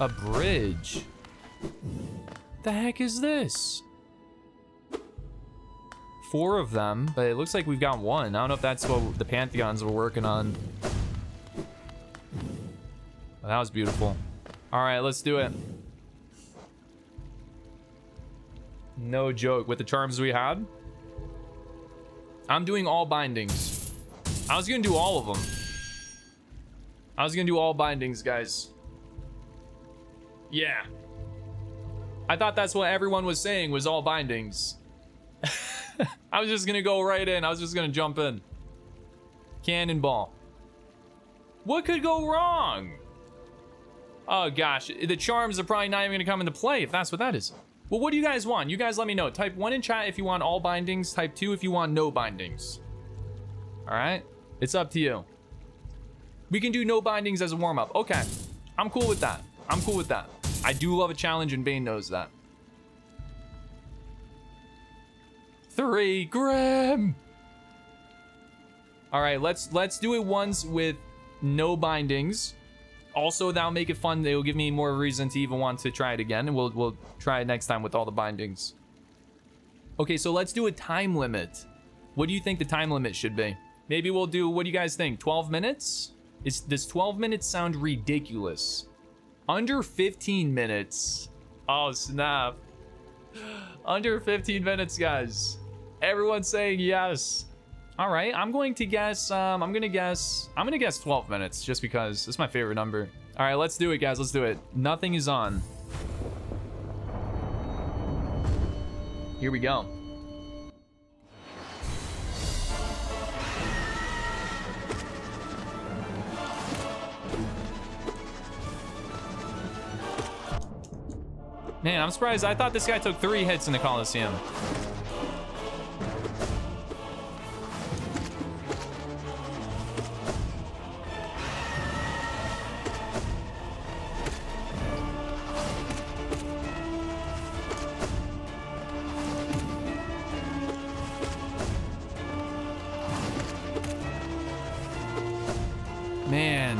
A bridge. The heck is this? 4 of them, but it looks like we've got 1. I don't know if that's what the Pantheons were working on. Well, that was beautiful. All right, let's do it. No joke. With the charms we had, I'm doing all bindings. I was going to do all of them. I was going to do all bindings, guys. Yeah. I thought that's what everyone was saying, was all bindings. I was just going to go right in. I was just going to jump in. Cannonball. What could go wrong? Oh, gosh. The charms are probably not even going to come into play if that's what that is. Well, what do you guys want? You guys let me know. Type 1 in chat if you want all bindings. Type 2 if you want no bindings. All right? It's up to you. We can do no bindings as a warm-up. Okay. I'm cool with that. I'm cool with that. I do love a challenge, and Bane knows that. 3 Grimm. All right, let's do it once with no bindings. Also, that'll make it fun. They will give me more reason to even want to try it again, and we'll try it next time with all the bindings. Okay, so let's do a time limit. What do you think the time limit should be? Maybe we'll do, what do you guys think? 12 minutes? Does 12 minutes sound ridiculous? Under 15 minutes. Oh, snap. Under 15 minutes, guys. Everyone's saying yes. All right, I'm going to guess, I'm going to guess 12 minutes just because it's my favorite number. All right, let's do it, guys. Let's do it. Nothing is on. Here we go. Man, I'm surprised. I thought this guy took 3 hits in the Coliseum. Man.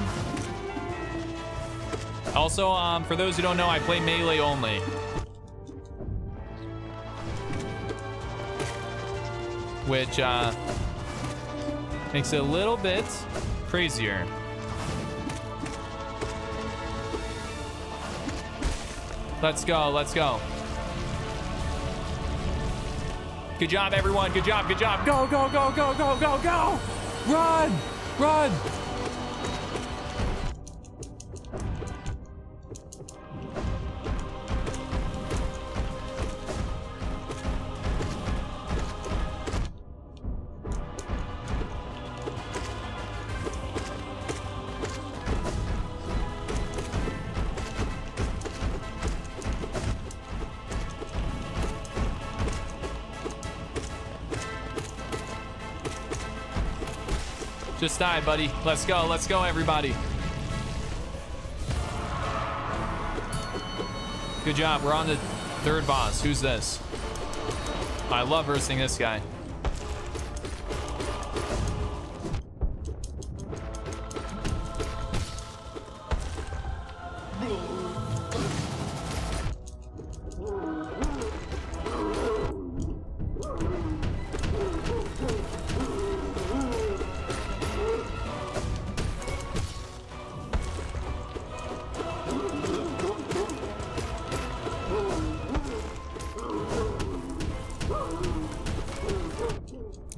Also, for those who don't know, I play melee only. Which makes it a little bit crazier. Let's go, let's go. Good job, everyone. Good job, good job. Go, go, go, go, go, go, go. Run, run. Just die, buddy. Let's go, everybody. Good job. We're on the third boss. Who's this? I love versing this guy.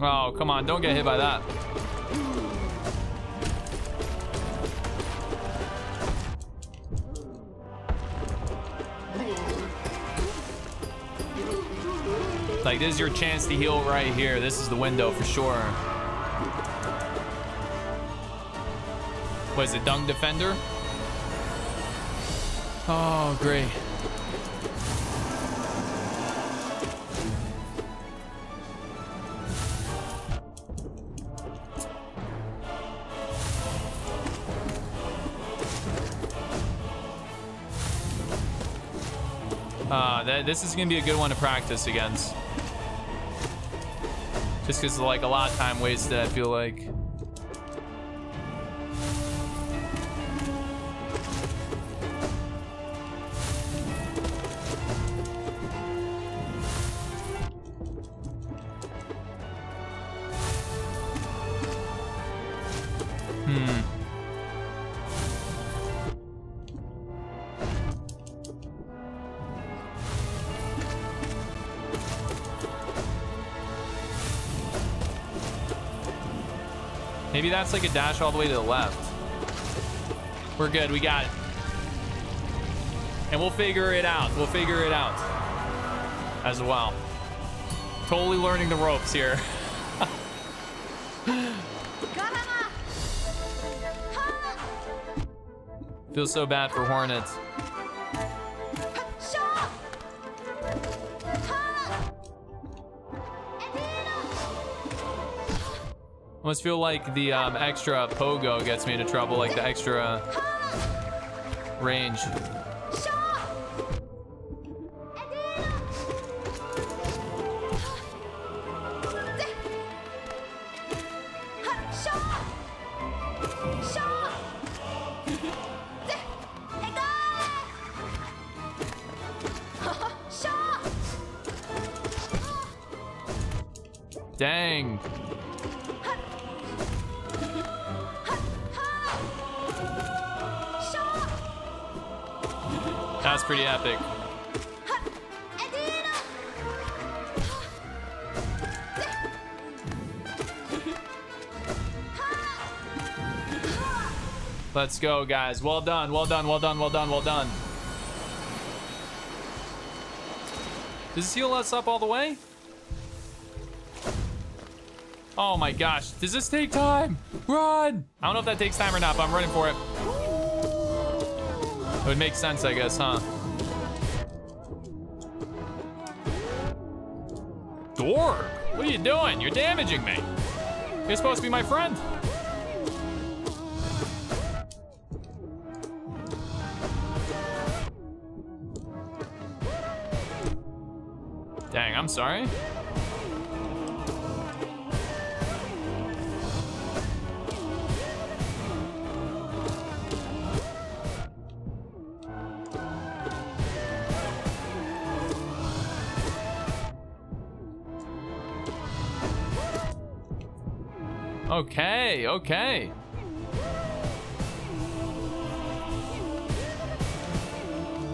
Oh, come on, don't get hit by that. Like, this is your chance to heal right here. This is the window for sure. What is it, Dung Defender? Oh, great. This is gonna be a good one to practice against. Just because, like, a lot of time wasted, I feel like. Maybe that's like a dash all the way to the left. We're good, we got it. And we'll figure it out. We'll figure it out as well. Totally learning the ropes here. Feels so bad for Hornet. Almost feel like the extra pogo gets me into trouble, like the extra range. Dang. That's pretty epic. Let's go, guys. Well done, well done, well done, well done, well done. Does this heal us up all the way? Oh my gosh, does this take time? Run! I don't know if that takes time or not, but I'm running for it. It would make sense, I guess, huh? Gorb, what are you doing? You're damaging me. You're supposed to be my friend. Dang, I'm sorry. Okay, okay.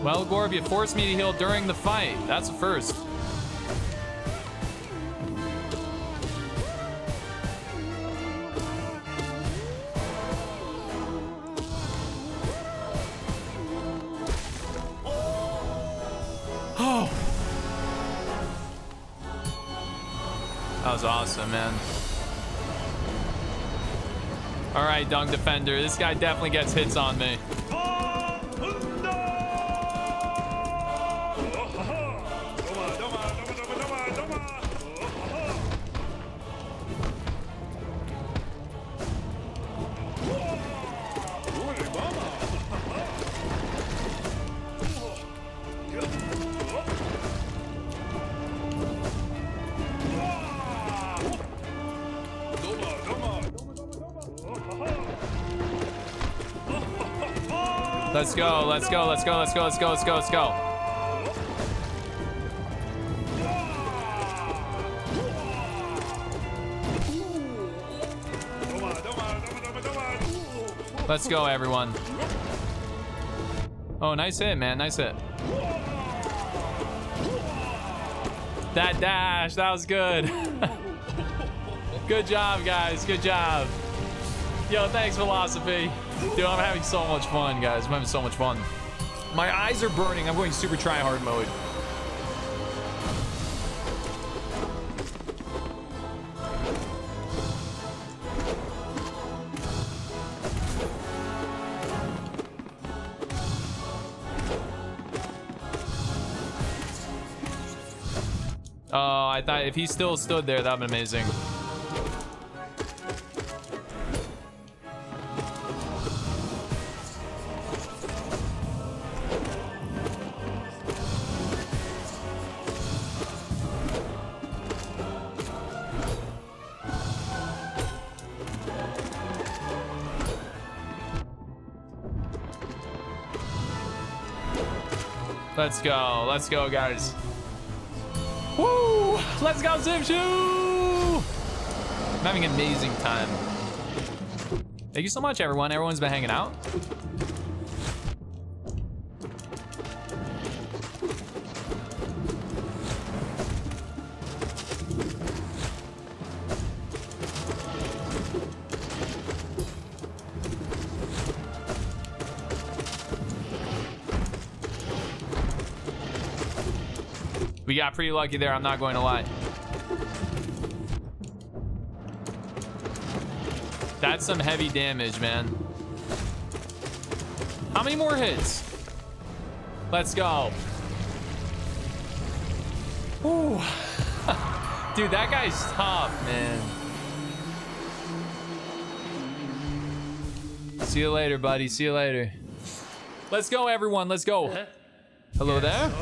Well, Gorb, you forced me to heal during the fight. That's a first. Oh. That was awesome, man. All right, Dung Defender. This guy definitely gets hits on me. Let's go, let's go, let's go, let's go, let's go, let's go, let's go. Let's go, everyone. Oh, nice hit, man, nice hit. That dash, that was good. Good job, guys, good job. Yo, thanks, Philosophy. Dude, I'm having so much fun, guys. I'm having so much fun. My eyes are burning. I'm going super try-hard mode. Oh, I thought if he still stood there, that would be amazing. Let's go, guys. Woo! Let's go, Zipshoo! I'm having an amazing time. Thank you so much, everyone. Everyone's been hanging out. We got pretty lucky there, I'm not going to lie. That's some heavy damage, man. How many more hits? Let's go. Ooh. Dude, that guy's tough, man. See you later, buddy. See you later. Let's go, everyone. Let's go. Hello there.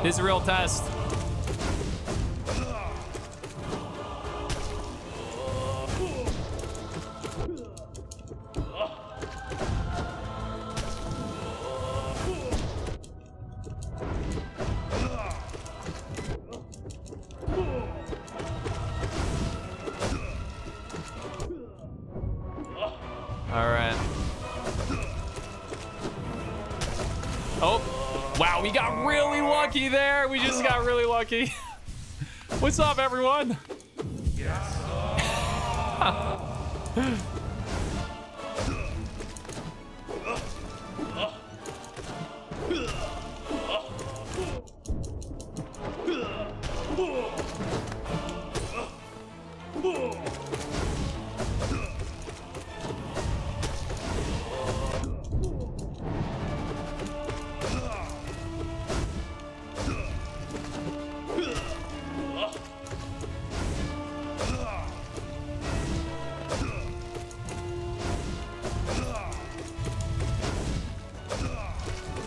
This is a real test. Alright. Oh, wow, we got really lucky there. We just got really lucky. What's up, everyone? Yes.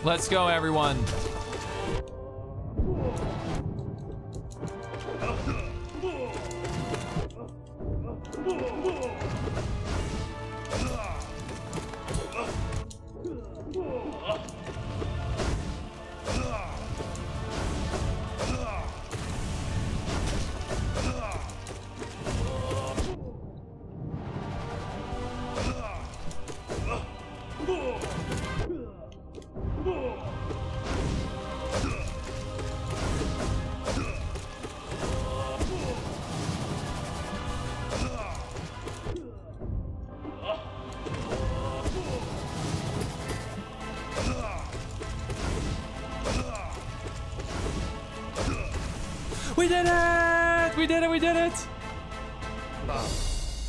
Let's go, everyone. We did it! We did it! We did it!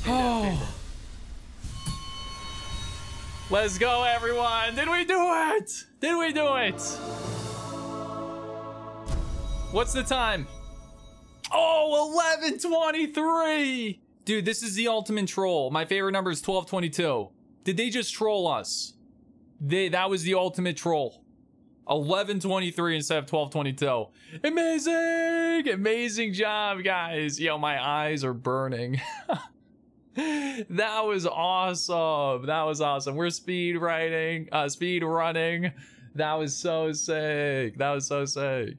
Oh! Let's go, everyone! Did we do it? Did we do it? What's the time? Oh, 11:23! Dude, this is the ultimate troll. My favorite number is 12:22. Did they just troll us? That was the ultimate troll. 11:23 instead of 12:22. Amazing! Amazing job, guys. Yo, my eyes are burning. That was awesome. That was awesome. We're speed running. That was so sick. That was so sick.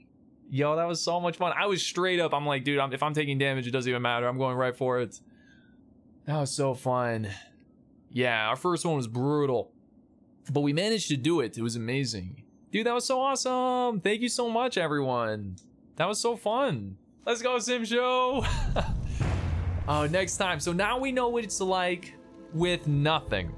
Yo, that was so much fun. I was straight up. I'm like, dude, if I'm taking damage, it doesn't even matter. I'm going right for it. That was so fun. Yeah, our first one was brutal, but we managed to do it. It was amazing. Dude, that was so awesome. Thank you so much, everyone. That was so fun. Let's go, Sim Show. Oh, next time. So now we know what it's like with nothing.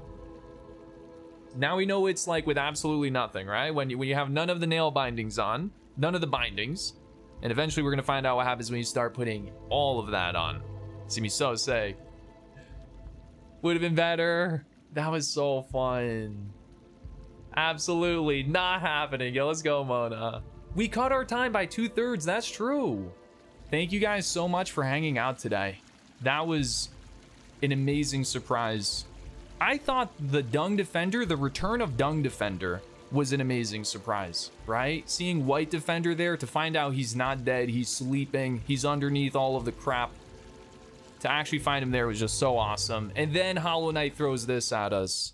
Now we know what it's like with absolutely nothing, right? When you have none of the nail bindings on, none of the bindings. And eventually we're going to find out what happens when you start putting all of that on. See me so sick. Would have been better. That was so fun. Absolutely not happening. Yo, let's go, Mona. We cut our time by 2/3. That's true. Thank you guys so much for hanging out today. That was an amazing surprise. I thought the Dung Defender, the return of Dung Defender, was an amazing surprise, right? Seeing White Defender there, to find out he's not dead, he's sleeping, he's underneath all of the crap. To actually find him there was just so awesome. And then Hollow Knight throws this at us.